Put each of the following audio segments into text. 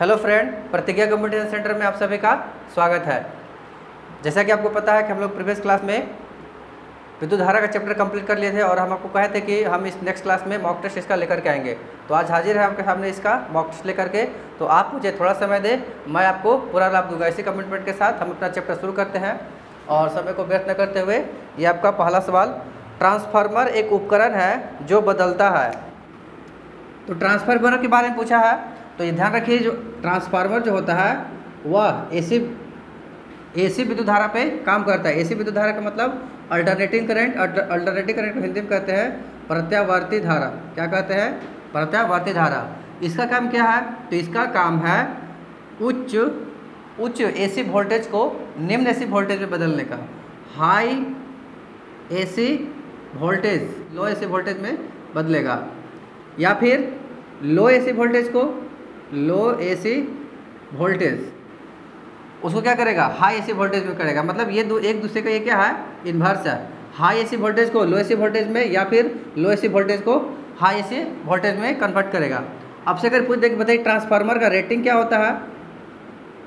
Hello friend, Pratigya communication centre में आप सभी का स्वागत है। जैसा कि आपको पता है कि हम लोग प्रीवियस क्लास में विद्युत धारा का चैप्टर कंप्लीट कर लिए थे और हम आपको कहे थे कि हम इस नेक्स्ट क्लास में मॉक टेस्ट इसका लेकर के आएंगे। तो आज हाजिर है आपके सामने इसका मॉक टेस्ट लेकर के। तो आप मुझे थोड़ा समय दें, मैं आपको पूरा लाभ दूंगा। इसी कमिटमेंट के साथ हम अपना चैप्टर शुरू करते हैं और समय को व्यर्थ न करते हुए ये आपका पहला सवाल। ट्रांसफार्मर एक उपकरण है जो बदलता है। तो ट्रांसफार्मर के बारे में पूछा है, तो ये ध्यान रखिए, जो ट्रांसफार्मर जो होता है वह एसी विद्युत धारा पे काम करता है। एसी विद्युत धारा का मतलब अल्टरनेटिंग करंट को हिंदी में कहते हैं प्रत्यावर्ती धारा। क्या कहते हैं? प्रत्यावर्ती धारा। इसका काम क्या है? तो इसका काम है उच्च एसी वोल्टेज को निम्न एसी वोल्टेज में बदलने का। High AC voltage low AC voltage में बदलेगा, या फिर लो एसी वोल्टेज को लो एसी वोल्टेज उसको क्या करेगा? हाई एसी वोल्टेज में करेगा। मतलब ये एक दूसरे का ये क्या है? इन्वर्स है। हाई एसी वोल्टेज को लो एसी वोल्टेज में, या फिर लो एसी वोल्टेज को हाई एसी वोल्टेज में कन्वर्ट करेगा। आपसे अगर पूछ देख बताइए ट्रांसफार्मर का रेटिंग क्या होता है?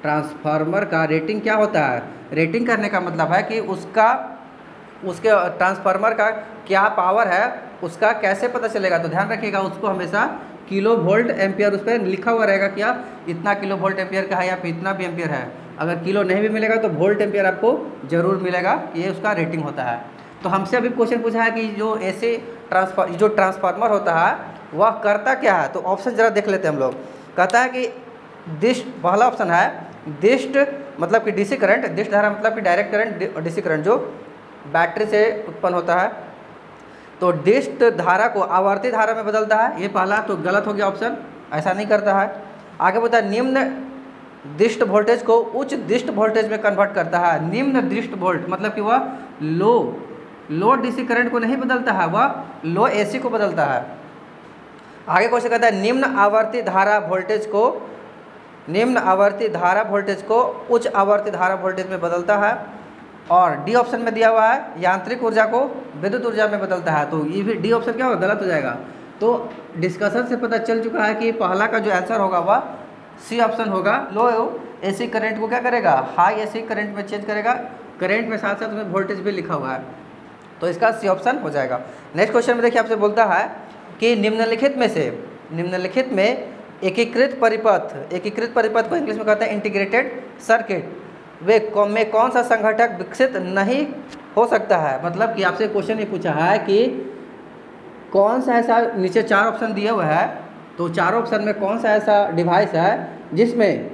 ट्रांसफार्मर का रेटिंग क्या होता है? रेटिंग करने का मतलब है कि उसके ट्रांसफार्मर का क्या पावर है, उसका कैसे पता चलेगा? तो ध्यान रखिएगा, उसको हमेशा किलो वोल्ट एम्पियर उस पर लिखा हुआ रहेगा कि आप इतना किलो वोल्ट एम्पियर का है या फिर इतना भी एम्पियर है। अगर किलो नहीं भी मिलेगा तो वोल्ट एम्पियर आपको जरूर मिलेगा, ये उसका रेटिंग होता है। तो हमसे अभी क्वेश्चन पूछा है कि जो ट्रांसफार्मर होता है वह करता क्या है? तो ऑप्शन ज़रा देख लेते हैं हम लोग। कहता है कि दिश, पहला ऑप्शन है दिष्ट, मतलब कि डीसी करंट। दिष्ट धारा मतलब कि डायरेक्ट करंट, डीसी करंट जो बैटरी से उत्पन्न होता है। तो दिष्ट धारा को आवर्ती धारा में बदलता है, ये पहला। तो गलत हो गया ऑप्शन, ऐसा नहीं करता है। आगे बता, निम्न दिष्ट वोल्टेज को उच्च दिष्ट वोल्टेज में कन्वर्ट करता है। निम्न दिष्ट वोल्ट मतलब कि वह लो डीसी करंट को नहीं बदलता है, वह लो एसी को बदलता है। आगे क्वेश्चन कहता है निम्न आवर्ती धारा वोल्टेज को उच्च आवर्ती धारा वोल्टेज में बदलता है। और डी ऑप्शन में दिया हुआ है यांत्रिक ऊर्जा को विद्युत ऊर्जा में बदलता है। तो ये भी डी ऑप्शन क्या होगा? गलत हो जाएगा। तो डिस्कशन से पता चल चुका है कि पहला का जो आंसर होगा वह सी ऑप्शन होगा। लो एसी करंट को क्या करेगा? हाई एसी करंट में चेंज करेगा। करंट में साथ साथ उसमें वोल्टेज भी लिखा हुआ है, तो इसका सी ऑप्शन हो जाएगा। नेक्स्ट क्वेश्चन में देखिए, आपसे बोलता है कि निम्नलिखित में एकीकृत परिपथ को इंग्लिश में कहते हैं इंटीग्रेटेड सर्किट, वे कौन सा संघटक विकसित नहीं हो सकता है? मतलब कि आपसे क्वेश्चन ये पूछा है कि कौन सा ऐसा, नीचे चार ऑप्शन दिया हुआ है, तो चारों ऑप्शन में कौन सा ऐसा डिवाइस है जिसमें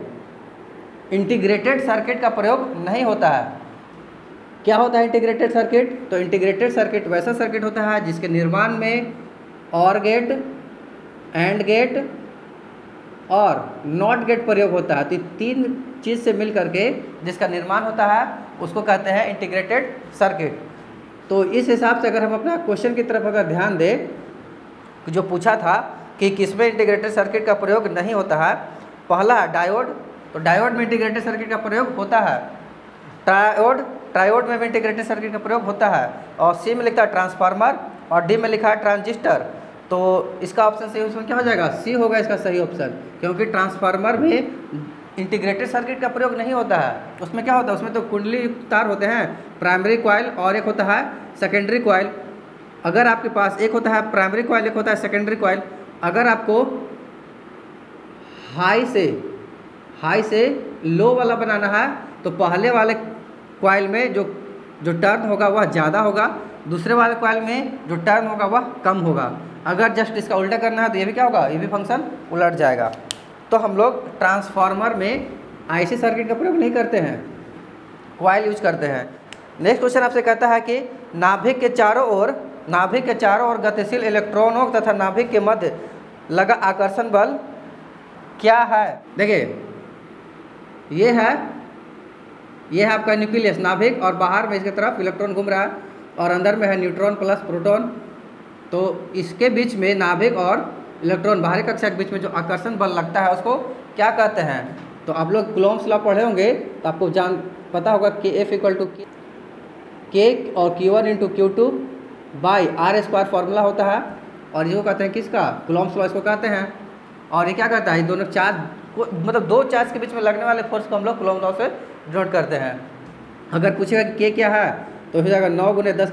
इंटीग्रेटेड सर्किट का प्रयोग नहीं होता है? क्या होता है इंटीग्रेटेड सर्किट? तो इंटीग्रेटेड सर्किट वैसा सर्किट होता है जिसके निर्माण में और गेट, एंड गेट और नॉट गेट प्रयोग होता है। तो तीन चीज़ से मिल करके जिसका निर्माण होता है उसको कहते हैं इंटीग्रेटेड सर्किट। तो इस हिसाब से अगर हम अपना क्वेश्चन की तरफ अगर ध्यान दें, जो पूछा था कि किसमें इंटीग्रेटेड सर्किट का प्रयोग नहीं होता है, पहला डायोड, तो डायोड में इंटीग्रेटेड सर्किट का प्रयोग होता है। ट्रायोड में भी इंटीग्रेटेड सर्किट का प्रयोग होता है। और सी में लिखा है ट्रांसफार्मर और डी में लिखा है ट्रांजिस्टर। तो इसका ऑप्शन सही ऑप्शन क्या हो जाएगा? सी होगा इसका सही ऑप्शन, क्योंकि ट्रांसफार्मर में इंटीग्रेटेड सर्किट का प्रयोग नहीं होता है। उसमें क्या होता है? उसमें तो कुंडली तार होते हैं, प्राइमरी कॉइल और एक होता है सेकेंडरी कॉइल। अगर आपके पास एक होता है प्राइमरी कॉइल, एक होता है सेकेंडरी कॉइल, अगर आपको हाई से लो वाला बनाना है तो पहले वाले कॉइल में जो टर्न होगा वह ज़्यादा होगा, दूसरे वाले कॉइल में जो टर्न होगा वह कम होगा। अगर जस्ट इसका उल्टा करना है तो ये भी क्या होगा? ये भी फंक्शन उलट जाएगा। तो हम लोग ट्रांसफार्मर में आईसी सर्किट का प्रयोग नहीं करते हैं, कॉइल यूज करते हैं। नेक्स्ट क्वेश्चन आपसे कहता है कि नाभिक के चारों ओर गतिशील इलेक्ट्रॉनों तथा नाभिक के मध्य लगा आकर्षण बल क्या है? देखिए, यह है आपका न्यूक्लियस, नाभिक, और बाहर में इसके तरफ इलेक्ट्रॉन घूम रहा है और अंदर में है न्यूट्रॉन प्लस प्रोटॉन। तो इसके बीच में, नाभिक और इलेक्ट्रॉन, बाहरी कक्षा के बीच में जो आकर्षण बल लगता है उसको क्या कहते हैं? तो आप लोग कुलॉम्स लॉ पढ़े होंगे तो आपको पता होगा कि F=K और Q1 × Q2 /R² फॉर्मूला होता है। और इसको कहते हैं किसका? कुलॉम्स लॉ इसको कहते हैं। और ये क्या कहता है? दोनों चार मतलब दो चार्ज के बीच में लगने वाले फोर्स को हम लोग कुलॉम्स लॉ से डिनोट करते हैं। अगर पूछेगा कि क्या है तो हो जाएगा 9 × 10⁻¹⁰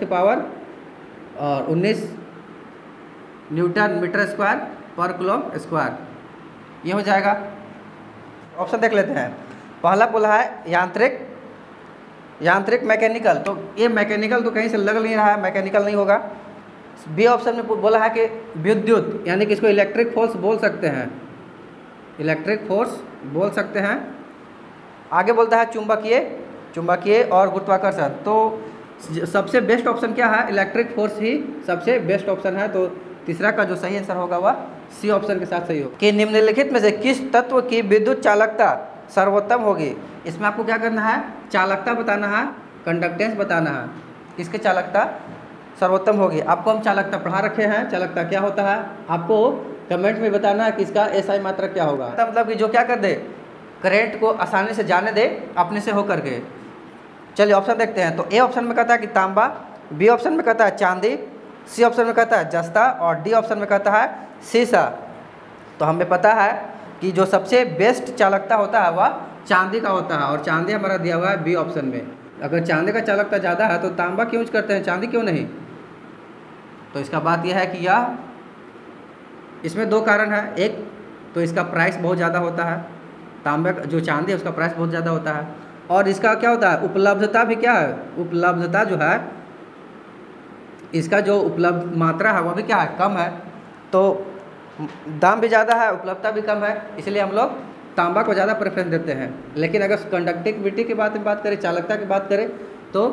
न्यूटन मीटर स्क्वायर पर कुलॉम्स स्क्वायर, ये हो जाएगा। ऑप्शन देख लेते हैं। पहला बोला है यांत्रिक मैकेनिकल, तो ये मैकेनिकल तो कहीं से लग नहीं रहा है, मैकेनिकल नहीं होगा। बी ऑप्शन में बोला है कि विद्युत, यानी कि इसको इलेक्ट्रिक फोर्स बोल सकते हैं, इलेक्ट्रिक फोर्स बोल सकते हैं। आगे बोलता है चुंबकीय और गुरुत्वाकर्षण, तो सबसे बेस्ट ऑप्शन क्या है, इलेक्ट्रिक फोर्स ही सबसे बेस्ट ऑप्शन है। तो तीसरा का जो सही आंसर होगा वह सी ऑप्शन के साथ सही होगा। कि निम्नलिखित में से किस तत्व की विद्युत चालकता सर्वोत्तम होगी, इसमें आपको क्या करना है, चालकता बताना है, कंडक्टेंस बताना है, किसके चालकता सर्वोत्तम होगी। आपको हम चालकता पढ़ा रखे हैं, चालकता क्या होता है आपको कमेंट में बताना है कि इसका एसआई मात्रक क्या होगा। मतलब कि जो क्या कर दे, करंट को आसानी से जाने दे अपने से होकर के। चलिए ऑप्शन देखते हैं। तो ए ऑप्शन में कहता है कि तांबा, बी ऑप्शन में कहता है चांदी, सी ऑप्शन में कहता है जस्ता और डी ऑप्शन में कहता है शीशा। तो हमें पता है कि जो सबसे बेस्ट चालकता होता है वह चांदी का होता है और चांदी हमारा दिया हुआ है बी ऑप्शन में। अगर चांदी का चालकता ज़्यादा है तो तांबा क्यों यूज करते हैं, चांदी क्यों नहीं। तो इसका बात यह है कि यह इसमें दो कारण है, एक तो इसका प्राइस बहुत ज़्यादा होता है, तांबे जो चांदी है उसका प्राइस बहुत ज़्यादा होता है, और इसका क्या होता है उपलब्धता भी क्या है, उपलब्धता जो है इसका जो उपलब्ध मात्रा है वह भी क्या है कम है, तो दाम भी ज़्यादा है, उपलब्धता भी कम है, इसलिए हम लोग तांबा को ज़्यादा प्रेफरेंस देते हैं। लेकिन अगर कंडक्टिविटी की बात करें, चालकता की बात करें तो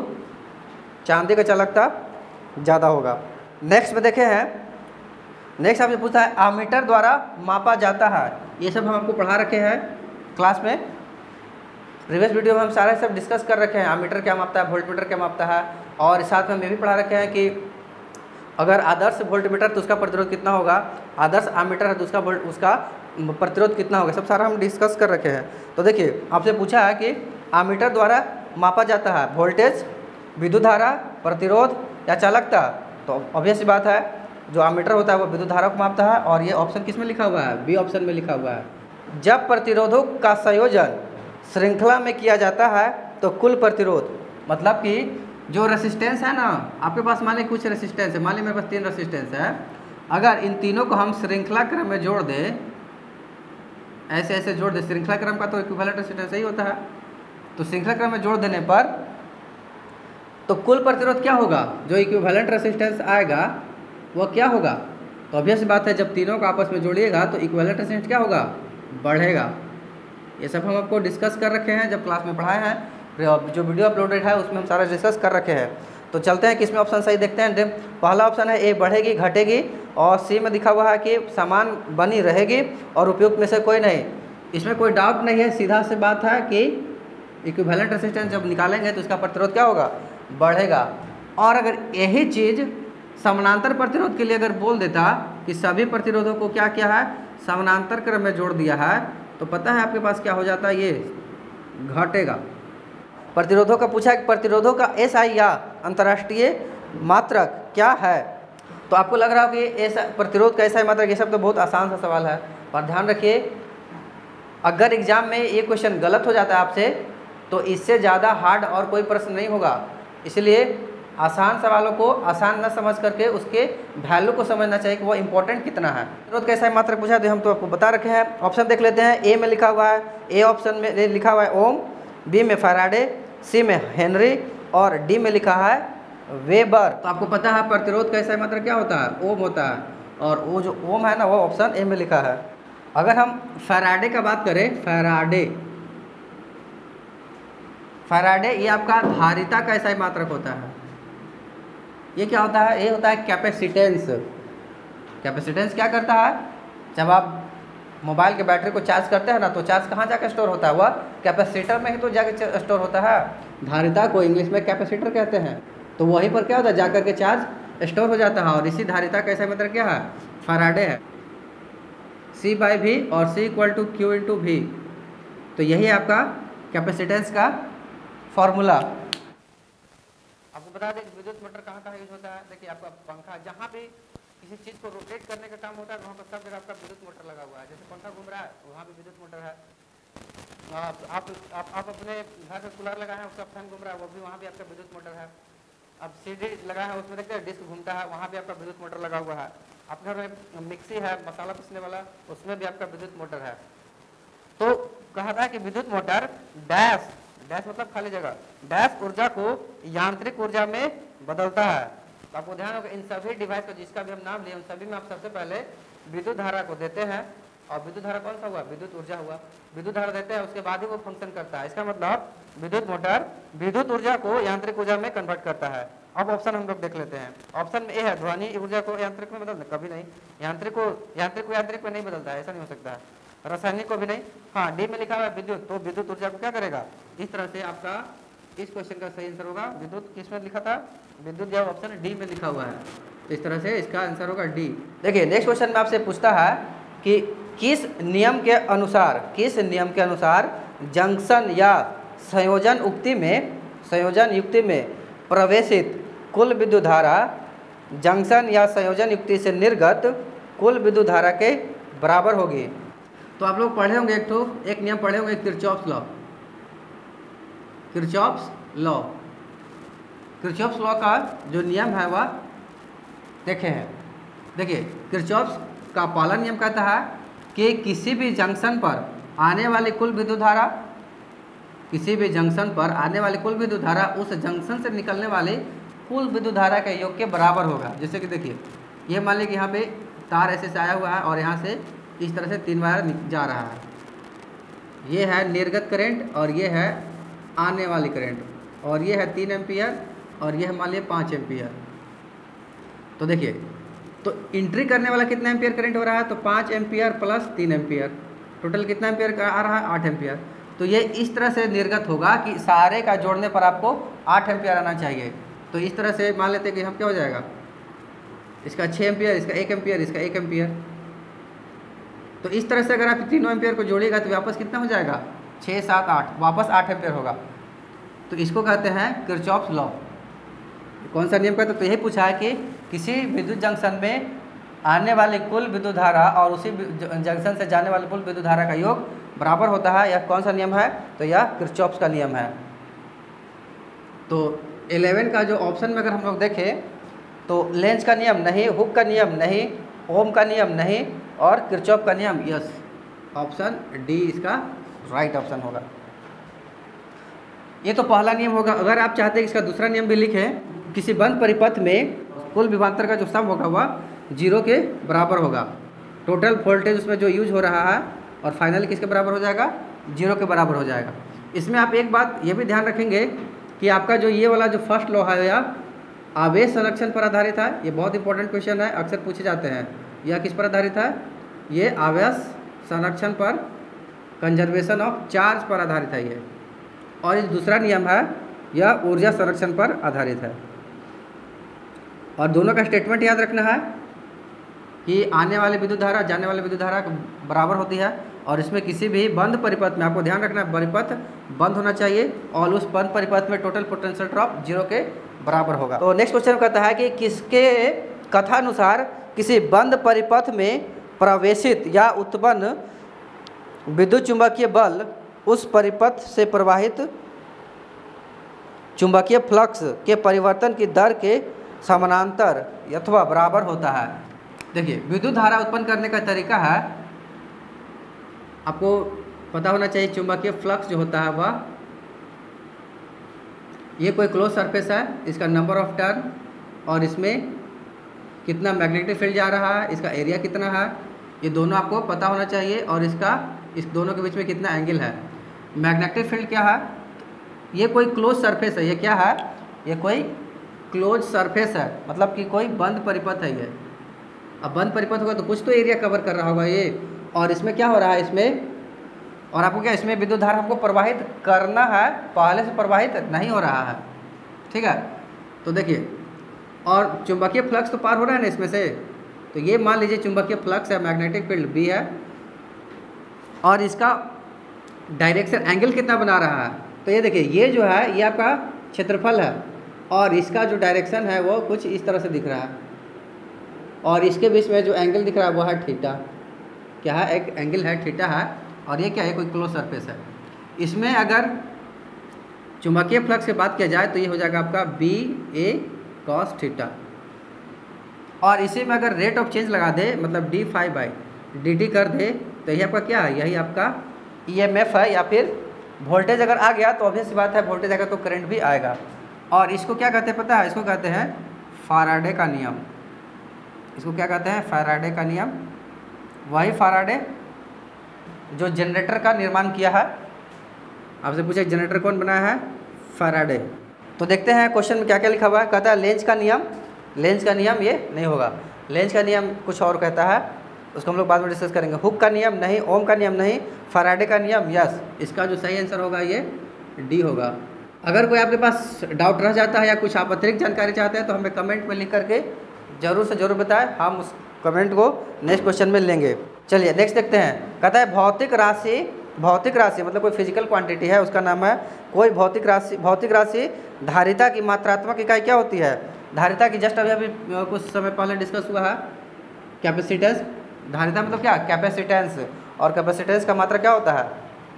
चांदी का चालकता ज़्यादा होगा। नेक्स्ट में देखे हैं, नेक्स्ट आपसे पूछा है आमीटर द्वारा मापा जाता है, ये सब हम आपको पढ़ा रखे हैं क्लास में, प्रीवियस वीडियो में हम सारे सब डिस्कस कर रखे हैं। आमीटर क्या मापता है, वोल्टमीटर क्या मापता है, और साथ में हम ये भी पढ़ा रखे हैं कि अगर आदर्श वोल्टमीटर तो उसका प्रतिरोध कितना होगा, आदर्श आमीटर है तो उसका प्रतिरोध कितना होगा, सब सारा हम डिस्कस कर रखे हैं। तो देखिए आपसे पूछा है कि आमीटर द्वारा मापा जाता है वोल्टेज, विद्युत धारा, प्रतिरोध या चालकता। तो ऑब्वियस सी बात है जो आमीटर होता है वो विद्युत धारा को मापता है, और ये ऑप्शन किस में लिखा हुआ है, बी ऑप्शन में लिखा हुआ है। जब प्रतिरोधों का संयोजन श्रृंखला में किया जाता है तो कुल प्रतिरोध, मतलब कि जो रेसिस्टेंस है ना आपके पास, मान लें कुछ रेसिस्टेंस है, मान लें मेरे पास 3 रेसिस्टेंस है, अगर इन तीनों को हम श्रृंखला क्रम में जोड़ दें, ऐसे ऐसे जोड़ दें, श्रृंखला क्रम का तो इक्विवेलेंट रेसिस्टेंस ही होता है, तो श्रृंखला क्रम में जोड़ देने पर तो कुल प्रतिरोध क्या होगा, जो इक्विवेलेंट रेसिस्टेंस आएगा वह क्या होगा। तो ऑब्वियस बात है जब तीनों को आपस में जोड़िएगा तो इक्विवेलेंट रेसिस्टेंस क्या होगा, बढ़ेगा। ये सब हम आपको डिस्कस कर रखे हैं जब क्लास में पढ़ाए हैं, जो वीडियो अपलोडेड है उसमें हम सारा डिस्कस कर रखे हैं। तो चलते हैं किसमें ऑप्शन सही देखते हैं। पहला ऑप्शन है ए बढ़ेगी घटेगी, और सी में दिखा हुआ है कि समान बनी रहेगी और उपयुक्त में से कोई नहीं। इसमें कोई डाउट नहीं है, सीधा से बात है कि इक्विवेलेंट रेसिस्टेंस जब निकालेंगे तो इसका प्रतिरोध क्या होगा, बढ़ेगा। और अगर यही चीज़ समानांतर प्रतिरोध के लिए अगर बोल देता कि सभी प्रतिरोधों को क्या क्या है समानांतर क्रम में जोड़ दिया है, तो पता है आपके पास क्या हो जाता है, ये घटेगा। प्रतिरोधों का पूछा कि प्रतिरोधों का एसआई या अंतर्राष्ट्रीय मात्रक क्या है। तो आपको लग रहा हो कि एसआई प्रतिरोध का एसआई मात्रक, ये सब तो बहुत आसान सा सवाल है, पर ध्यान रखिए अगर एग्जाम में ये क्वेश्चन गलत हो जाता है आपसे तो इससे ज़्यादा हार्ड और कोई प्रश्न नहीं होगा। इसलिए आसान सवालों को आसान न समझ करके उसके वैल्यू को समझना चाहिए कि वो इंपॉर्टेंट कितना है। प्रतिरोध कैसा है मात्रक पूछा तो हम तो आपको बता रखे हैं। ऑप्शन देख लेते हैं। ए में लिखा हुआ है, ए ऑप्शन में लिखा हुआ है ओम, बी में फराडे, सी में हेनरी और डी में लिखा है वेबर। तो आपको पता है प्रतिरोध कैसा है मात्रक क्या होता है, ओम होता है, और वो जो ओम है ना वो ऑप्शन ए में लिखा है। अगर हम फराडे का बात करें, फराडे ये आपका धारिता का एसआई मात्रक होता है। ये क्या होता है, ये होता है कैपेसिटेंस। कैपेसिटेंस क्या करता है, जब आप मोबाइल के बैटरी को चार्ज करते हैं ना तो चार्ज कहाँ जाकर स्टोर होता है, वह कैपेसिटर में ही तो जाकर स्टोर होता है। धारिता को इंग्लिश में कैपेसिटर कहते हैं, तो वहीं पर क्या होता है जाकर के चार्ज स्टोर हो जाता है, और इसी धारिता का एसआई मात्रक क्या है, फराडे है। C/V और C = Q/V, तो यही आपका कैपेसिटेंस का फॉर्मूला। आपको बता दें विद्युत मोटर कहाँ कहाँ यूज होता है। देखिए आपका पंखा, जहाँ भी किसी चीज़ को रोटेट करने का काम होता है, वहाँ पर सब जगह आपका विद्युत मोटर लगा हुआ है। जैसे पंखा घूम रहा है, वहाँ भी विद्युत मोटर है। आप अपने घर में कूलर लगा है, उसका फैन घूम रहा है, वो भी वहाँ भी आपका विद्युत मोटर है। अब सीडी लगा है, उसमें देखते हैं डिस्क घूमता है, वहाँ भी आपका विद्युत मोटर लगा हुआ है। आपके घर में मिक्सी है, मसाला पीसने वाला, उसमें भी आपका विद्युत मोटर है। तो कहा था कि विद्युत मोटर डैश, डैश मतलब खाली जगह, डैश ऊर्जा को यांत्रिक ऊर्जा में बदलता है। तो आपको ध्यान होगा इन सभी डिवाइस को जिसका भी हम नाम लिए, उन सभी में आप सबसे पहले विद्युत धारा को देते हैं, और विद्युत धारा कौन सा हुआ, विद्युत ऊर्जा हुआ। विद्युत धारा देते हैं, उसके बाद ही वो फंक्शन करता है। इसका मतलब विद्युत मोटर विद्युत ऊर्जा को यांत्रिक ऊर्जा में कन्वर्ट करता है। अब ऑप्शन हम लोग देख लेते हैं। ऑप्शन में ए है, ध्वनि ऊर्जा को यांत्रिक में बदलता, कभी नहीं। यांत्रिक को यांत्रिक में नहीं बदलता है, ऐसा नहीं हो सकता है। रासायनिक को भी नहीं। हाँ, डी में लिखा हुआ है विद्युत, तो विद्युत ऊर्जा को क्या करेगा। इस तरह से आपका इस क्वेश्चन का सही आंसर होगा विद्युत, किसमें लिखा था, विद्युत जब ऑप्शन डी में लिखा हुआ है, तो इस तरह से इसका आंसर होगा डी। देखिए नेक्स्ट क्वेश्चन में आपसे पूछता है कि किस नियम के अनुसार जंक्शन या संयोजन युक्ति में प्रवेशित कुल विद्युत धारा जंक्शन या संयोजन युक्ति से निर्गत कुल विद्युत धारा के बराबर होगी। तो आप लोग पढ़े होंगे एक नियम पढ़े होंगे, किरचॉफ लॉ। किरचॉफ लॉ का जो नियम है वह देखे हैं। देखिए किरचॉफ का पहला नियम कहता है कि किसी भी जंक्शन पर आने वाली कुल विद्युत धारा उस जंक्शन से निकलने वाली कुल विद्युत धारा के योग के बराबर होगा। जैसे कि देखिए ये मान लीजिए कि यहाँ पे तार ऐसे से आया हुआ है और यहाँ से इस तरह से 3 बार जा रहा है। ये है निर्गत करंट और ये है आने वाली करंट, और ये है 3 एम्पियर और ये है मान लीजिए 5 एम्पियर। तो देखिए तो एंट्री करने वाला कितना एम्पियर करंट हो रहा है, तो 5 एम्पियर प्लस 3 एम्पियर, टोटल कितना एम्पियर का आ रहा है, 8 एम्पियर। तो ये इस तरह से निर्गत होगा कि सारे का जोड़ने पर आपको 8 एम्पियर आना चाहिए। तो इस तरह से मान लेते हैं कि हम क्या हो जाएगा, इसका 6 एम्पियर, इसका 1 एम्पियर, इसका 1 एम्पियर। तो इस तरह से अगर आप 3 एम्पियर को जोड़िएगा तो वापस कितना हो जाएगा, 6, 7, 8, वापस 8 एम्पियर होगा। तो इसको कहते हैं किरचॉफ लॉ। कौन सा नियम कहता है, तो यही पूछा है कि किसी विद्युत जंक्शन में आने वाली कुल विद्युत धारा और उसी जंक्शन से जाने वाली कुल विद्युत धारा का योग बराबर होता है। यह कौन सा नियम है, तो यह किरचॉफ का नियम है। तो 11 का जो ऑप्शन में अगर हम लोग देखें तो लेंज का नियम नहीं, हुक का नियम नहीं, ओम का नियम नहीं, और किरचॉफ का नियम यस, ऑप्शन डी इसका राइट ऑप्शन होगा। ये तो पहला नियम होगा। अगर आप चाहते हैं इसका दूसरा नियम भी लिखें, किसी बंद परिपथ में कुल विभवांतर का जो सम होगा वह 0 के बराबर होगा। टोटल वोल्टेज उसमें जो यूज हो रहा है और फाइनल किसके बराबर हो जाएगा, 0 के बराबर हो जाएगा। इसमें आप एक बात ये भी ध्यान रखेंगे कि आपका जो ये वाला जो फर्स्ट लॉ है यह आवेश संरक्षण पर आधारित है। ये बहुत इंपॉर्टेंट क्वेश्चन है, अक्सर पूछे जाते हैं। यह किस पर आधारित है, ये आवेश संरक्षण पर, कंजर्वेशन ऑफ चार्ज पर आधारित है ये। और ये दूसरा नियम है यह ऊर्जा संरक्षण पर आधारित है। और दोनों का स्टेटमेंट याद रखना है कि आने वाली विद्युत धारा जाने वाली विद्युत धारा बराबर होती है। और इसमें किसी भी बंद परिपथ में आपको ध्यान रखना है, परिपथ बंद होना चाहिए और उस बंद परिपथ में टोटल पोटेंशियल ड्रॉप 0 के बराबर होगा। तो नेक्स्ट क्वेश्चन कहता है कि किसके कथानुसार किसी बंद परिपथ में प्रवेशित या उत्पन्न विद्युत चुंबकीय बल उस परिपथ से प्रवाहित चुंबकीय फ्लक्स के परिवर्तन की दर के समानांतर अथवा बराबर होता है। देखिए विद्युत धारा उत्पन्न करने का तरीका है, आपको पता होना चाहिए चुंबकीय फ्लक्स जो होता है वह, ये कोई क्लोज सरफेस है, इसका नंबर ऑफ टर्न और इसमें कितना मैग्नेटिक फील्ड जा रहा है, इसका एरिया कितना है, ये दोनों आपको पता होना चाहिए। और इसका इस दोनों के बीच में कितना एंगल है। मैग्नेटिक फील्ड क्या है, ये कोई क्लोज सरफेस है, ये क्या है, ये कोई क्लोज सरफेस है, मतलब कि कोई बंद परिपथ है ये। अब बंद परिपथ होगा तो कुछ तो एरिया कवर कर रहा होगा ये। और इसमें क्या हो रहा है, इसमें और आपको क्या, इसमें विद्युत धारा हमको प्रवाहित करना है, पहले से प्रवाहित नहीं हो रहा है, ठीक है। तो देखिए और चुंबकीय फ्लक्स तो पार हो रहा है ना इसमें से, तो ये मान लीजिए चुंबकीय फ्लक्स है, मैग्नेटिक फील्ड B है, और इसका डायरेक्शन एंगल कितना बना रहा है, तो ये देखिए ये जो है ये आपका क्षेत्रफल है और इसका जो डायरेक्शन है वो कुछ इस तरह से दिख रहा है। और इसके बीच में जो एंगल दिख रहा है वह है थीटा। क्या है, एक एंगल है थीटा है, और ये क्या है, कोई क्लोज सरफेस है। इसमें अगर चुंबकीय फ्लक्स की बात किया जाए तो ये हो जाएगा आपका बी ए कॉस थीटा। और इसी में अगर रेट ऑफ चेंज लगा दे, मतलब D phi by D T कर दे, तो यही आपका क्या है, यही आपका ई एम एफ है। या फिर वोल्टेज अगर आ गया तो ऑब्वियस सी बात है, वोल्टेज आएगा तो करंट भी आएगा। और इसको क्या कहते हैं पता है, इसको कहते हैं फराडे का नियम। इसको क्या कहते हैं, फराडे का नियम। वही फराडे जो जनरेटर का निर्माण किया है। आपसे पूछे जनरेटर कौन बनाया है, फराडे। तो देखते हैं क्वेश्चन में क्या क्या लिखा हुआ है। कहता है लेंज का नियम, लेंज का नियम ये नहीं होगा, लेंज का नियम कुछ और कहता है, उसको हम लोग बाद में डिस्कस करेंगे। हुक का नियम नहीं, ओम का नियम नहीं, फराडे का नियम यस। इसका जो सही आंसर होगा ये डी होगा। अगर कोई आपके पास डाउट रह जाता है या कुछ आप अतिरिक्त जानकारी चाहते हैं तो हमें कमेंट में लिख करके ज़रूर से ज़रूर बताएं, हम उस कमेंट को नेक्स्ट क्वेश्चन में लेंगे। चलिए नेक्स्ट देखते हैं। कहता है भौतिक राशि, भौतिक राशि मतलब कोई फिजिकल क्वांटिटी है, उसका नाम है कोई भौतिक राशि। भौतिक राशि धारिता की मात्रात्मक इकाई क्या होती है। धारिता की जस्ट अभी कुछ समय पहले डिस्कस हुआ है कैपेसिटेंस। धारिता मतलब क्या, कैपेसिटेंस, और कैपेसिटेंस का मात्रा क्या होता है,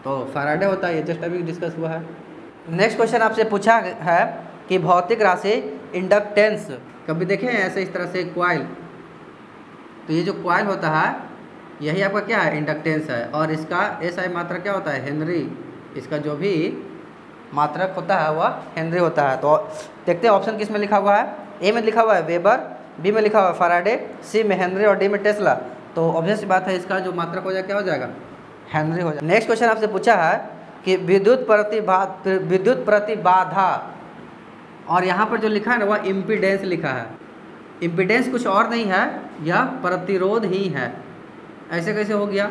तो फराडे होता है। ये जस्ट अभी डिस्कस हुआ है। नेक्स्ट क्वेश्चन आपसे पूछा है कि भौतिक राशि इंडक्टेंस। कभी देखें ऐसे इस तरह से क्वाइल, तो ये जो क्वाइल होता है यही आपका क्या है, इंडक्टेंस है। और इसका एसआई मात्रक क्या होता है, हेनरी। इसका जो भी मात्रक होता है वह हेनरी होता है। तो देखते हैं ऑप्शन किस में लिखा हुआ है। ए में लिखा हुआ है वेबर, बी में लिखा हुआ है फराडे, सी में हेनरी और डी में टेस्ला। तो ऑब्वियस बात है इसका जो मात्रक हो जाएगा क्या हो जाएगा, हेनरी हो जाएगा। नेक्स्ट क्वेश्चन आपसे पूछा है कि विद्युत प्रतिबाधा, और यहाँ पर जो लिखा है ना वह इम्पीडेंस लिखा है। इम्पीडेंस कुछ और नहीं है, यह प्रतिरोध ही है। ऐसे कैसे हो गया,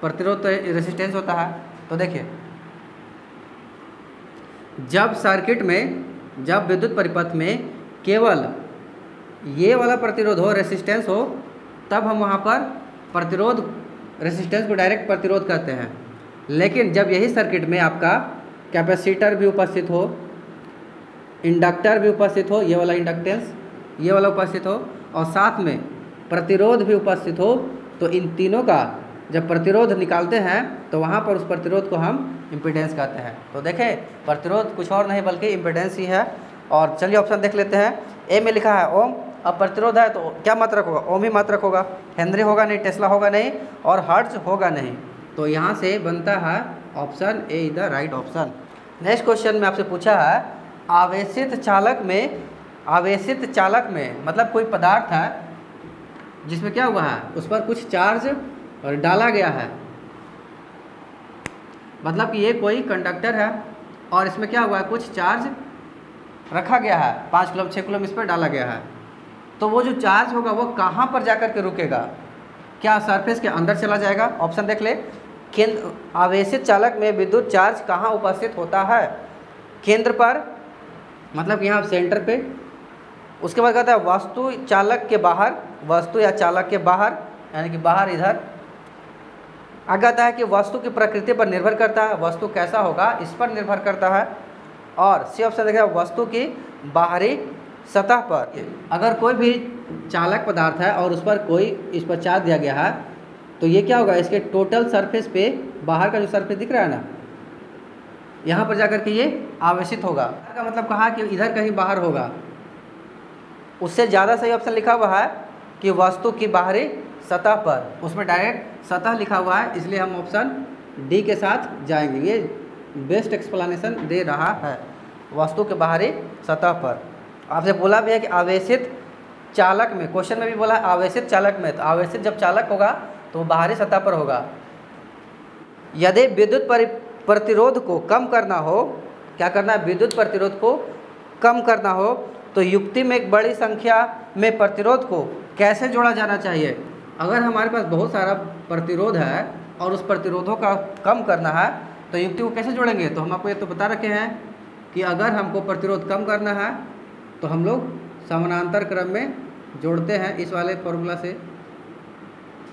प्रतिरोध तो रेसिस्टेंस होता है। तो देखिए जब सर्किट में, जब विद्युत परिपथ में केवल ये वाला प्रतिरोध हो, रेसिस्टेंस हो, तब हम वहाँ पर प्रतिरोध, रेसिस्टेंस को डायरेक्ट प्रतिरोध कहते हैं। लेकिन जब यही सर्किट में आपका कैपेसिटर भी उपस्थित हो, इंडक्टर भी उपस्थित हो, ये वाला इंडक्टेंस, ये वाला उपस्थित हो, और साथ में प्रतिरोध भी उपस्थित हो, तो इन तीनों का जब प्रतिरोध निकालते हैं तो वहाँ पर उस प्रतिरोध को हम इम्पीडेंस कहते हैं। तो देखें प्रतिरोध कुछ और नहीं बल्कि इम्पीडेंस ही है। और चलिए ऑप्शन देख लेते हैं। ए में लिखा है ओम। अब प्रतिरोध है तो क्या मात्रक होगा, ओम ही मात्रक होगा। हेनरी होगा नहीं, टेस्ला होगा नहीं, और हर्ट्ज होगा नहीं। तो यहाँ से बनता है option A is the right option. Next question में आपसे पूछा है आवेशित चालक में, आवेशित चालक में मतलब कोई पदार्थ है जिसमें क्या हुआ है, उस पर कुछ चार्ज और डाला गया है, मतलब कि ये कोई कंडक्टर है और इसमें क्या हुआ है, कुछ चार्ज रखा गया है, 5 कूलम 6 कूलम इस पर डाला गया है। तो वो जो चार्ज होगा वो कहाँ पर जाकर के रुकेगा, क्या सरफेस के अंदर चला जाएगा। ऑप्शन देख ले। केंद्र, आवेशित चालक में विद्युत चार्ज कहाँ उपस्थित होता है, केंद्र पर मतलब यहाँ सेंटर पे। उसके बाद कहता है वस्तु चालक के बाहर, वस्तु या चालक के बाहर यानी कि बाहर इधर। आगे कहता है कि वस्तु की प्रकृति पर निर्भर करता है, वस्तु कैसा होगा इस पर निर्भर करता है। और सी ऑप्शन देखा वस्तु की बाहरी सतह पर। अगर कोई भी चालक पदार्थ है और उस पर कोई, इस पर चार्ज दिया गया है तो ये क्या होगा, इसके टोटल सरफेस पे बाहर का जो सरफेस दिख रहा है ना यहाँ पर जाकर के ये आवेशित होगा। का मतलब कहा कि इधर कहीं बाहर होगा। उससे ज़्यादा सही ऑप्शन लिखा हुआ है कि वस्तु की बाहरी सतह पर, उसमें डायरेक्ट सतह लिखा हुआ है, इसलिए हम ऑप्शन डी के साथ जाएंगे। ये बेस्ट एक्सप्लेनेशन दे रहा है, वस्तु के बाहरी सतह पर। आपसे बोला भी है कि आवेशित चालक में, क्वेश्चन में भी बोला है आवेशित चालक में, तो आवेशित जब चालक होगा तो वो बाहरी सतह पर होगा। यदि विद्युत प्रतिरोध को कम करना हो, क्या करना है, विद्युत प्रतिरोध को कम करना हो, तो युक्ति में एक बड़ी संख्या में प्रतिरोध को कैसे जोड़ा जाना चाहिए। अगर हमारे पास बहुत सारा प्रतिरोध है और उस प्रतिरोधों का कम करना है तो युक्ति को कैसे जोड़ेंगे। तो हम आपको ये तो बता रखे हैं कि अगर हमको प्रतिरोध कम करना है तो हम लोग समानांतर क्रम में जोड़ते हैं इस वाले फॉर्मूला से,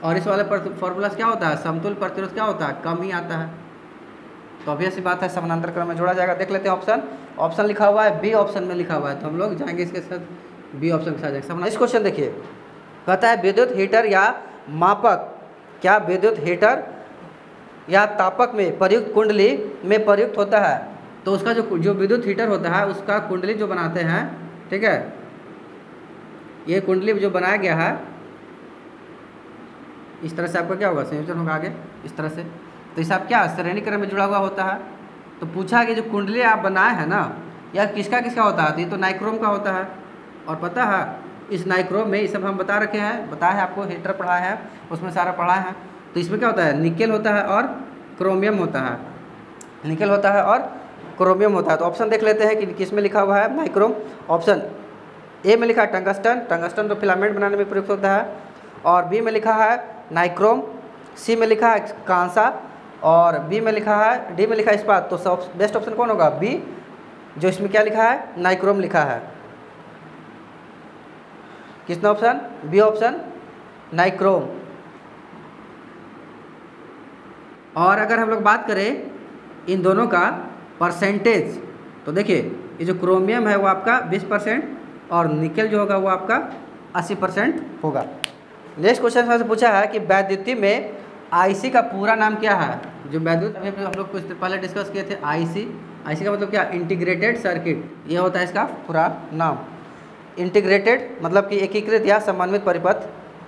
और इस वाले फॉर्मूला से क्या होता है, समतुल प्रतिरोध क्या होता है, कम ही आता है। तो ऑब्वियस सी बात है समानांतर क्रम में जोड़ा जाएगा। देख लेते हैं ऑप्शन, ऑप्शन लिखा हुआ है बी, ऑप्शन में लिखा हुआ है, तो हम लोग जाएंगे इसके साथ बी ऑप्शन के साथ। इस क्वेश्चन देखिए कहता है विद्युत हीटर या मापक क्या विद्युत हीटर या तापक में प्रयुक्त कुंडली में प्रयुक्त होता है। तो उसका जो विद्युत हीटर होता है उसका कुंडली जो बनाते हैं, ठीक है, ये कुंडली जो बनाया गया है इस तरह से आपका क्या होगा, संयोजन होगा आगे इस तरह से। तो इस आप क्या श्रेणी क्रम में जुड़ा हुआ होता है। तो पूछा कि जो कुंडली आप बनाए हैं ना, यह किसका किसका होता है, तो नाइक्रोम का होता है। और पता है इस नाइक्रोम में ये सब हम बता रखे हैं, बताया है आपको, हीटर पढ़ाया है उसमें सारा पढ़ा है। तो इसमें क्या होता है, निकेल होता है और क्रोमियम होता है, निकेल होता है और क्रोमियम होता है। तो ऑप्शन देख लेते हैं कि किस में लिखा हुआ है नाइक्रोम। ऑप्शन ए में लिखा है टंगस्टन, टंगस्टन तो फिलामेंट बनाने में प्रयुक्त होता है। और बी में लिखा है नाइक्रोम, सी में लिखा है कांसा और बी में लिखा है, डी में लिखा है इस्पात। तो सब बेस्ट ऑप्शन कौन होगा, बी, जो इसमें क्या लिखा है नाइक्रोम लिखा है। किसने ऑप्शन बी ऑप्शन नाइक्रोम। और अगर हम लोग बात करें इन दोनों का परसेंटेज, तो देखिए ये जो क्रोमियम है वो आपका 20% और निकेल जो होगा वो आपका 80% होगा। नेक्स्ट क्वेश्चन हमसे पूछा है कि वैद्युती में आईसी का पूरा नाम क्या है। जो वैद्युत अभी हम लोग कुछ पहले डिस्कस किए थे, आईसी का मतलब क्या, इंटीग्रेटेड सर्किट, ये होता है इसका पूरा नाम। इंटीग्रेटेड मतलब कि एकीकृत या समन्वित परिपथ।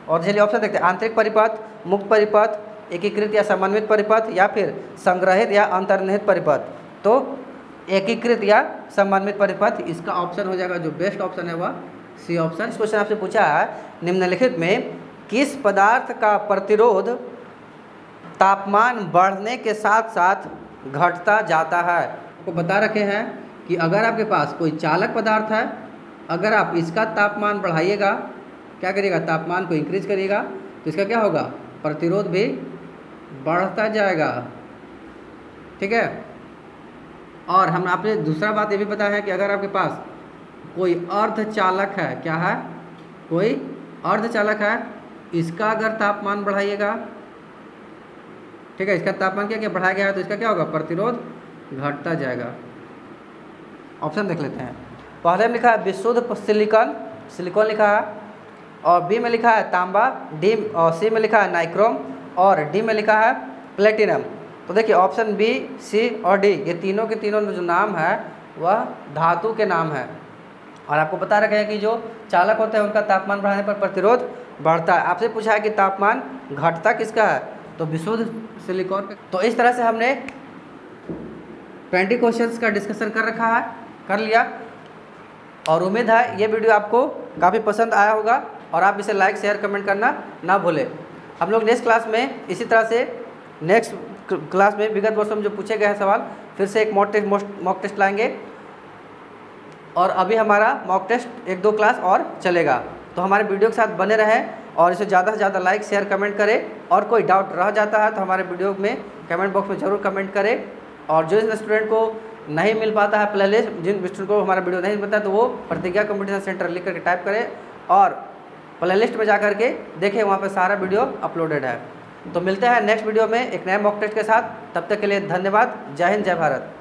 और चलिए ऑप्शन देखते हैं, आंतरिक परिपथ, मुक्त परिपथ, एकीकृत या समन्वित परिपथ या फिर संग्रहित या अंतर्निहित परिपथ। तो एकीकृत या समन्वित परिपथ इसका ऑप्शन हो जाएगा, जो बेस्ट ऑप्शन है वह सी ऑप्शन। इस क्वेश्चन आपसे पूछा है निम्नलिखित में किस पदार्थ का प्रतिरोध तापमान बढ़ने के साथ साथ घटता जाता है। आपको बता रखे हैं कि अगर आपके पास कोई चालक पदार्थ है, अगर आप इसका तापमान बढ़ाइएगा, क्या करिएगा, तापमान को इंक्रीज करिएगा, तो इसका क्या होगा, प्रतिरोध भी बढ़ता जाएगा, ठीक है। और हम आपने दूसरा बात ये भी बताया है कि अगर आपके पास कोई अर्धचालक है, क्या है, कोई अर्धचालक है, इसका अगर तापमान बढ़ाइएगा, ठीक है, इसका तापमान क्या बढ़ाया गया है, तो इसका क्या होगा, प्रतिरोध घटता जाएगा। ऑप्शन देख लेते हैं, पहले में लिखा है विशुद्ध सिलिकॉन लिखा है और बी में लिखा है तांबा, डी और सी में लिखा है नाइक्रोम और डी में लिखा है प्लेटिनम। तो देखिए ऑप्शन बी, सी और डी ये तीनों के तीनों जो नाम है वह धातु के नाम है। और आपको बता रखा है कि जो चालक होते हैं उनका तापमान बढ़ाने पर प्रतिरोध बढ़ता है। आपसे पूछा है कि तापमान घटता किसका है, तो विशुद्ध सिलिकॉन का। तो इस तरह से हमने 20 क्वेश्चंस का डिस्कशन कर लिया और उम्मीद है ये वीडियो आपको काफ़ी पसंद आया होगा और आप इसे लाइक शेयर कमेंट करना ना भूलें। हम लोग नेक्स्ट क्लास में इसी तरह से नेक्स्ट क्लास में विगत वर्षों में जो पूछे गए हैं सवाल फिर से एक मॉक टेस्ट लाएंगे। और अभी हमारा मॉक टेस्ट 1-2 क्लास और चलेगा, तो हमारे वीडियो के साथ बने रहें और इसे ज़्यादा से ज़्यादा लाइक शेयर कमेंट करें। और कोई डाउट रह जाता है तो हमारे वीडियो में कमेंट बॉक्स में ज़रूर कमेंट करें। और जो स्टूडेंट को नहीं मिल पाता है प्लेलिस्ट, जिन स्टूडेंट को हमारा वीडियो नहीं मिलता है, तो वो प्रतिज्ञा कम्युनिकेशन सेंटर लिख करके टाइप करें और प्लेलिस्ट में जा करके देखें, वहाँ पर सारा वीडियो अपलोडेड है। तो मिलते हैं नेक्स्ट वीडियो में एक नए मॉक टेस्ट के साथ, तब तक के लिए धन्यवाद। जय हिंद, जय भारत।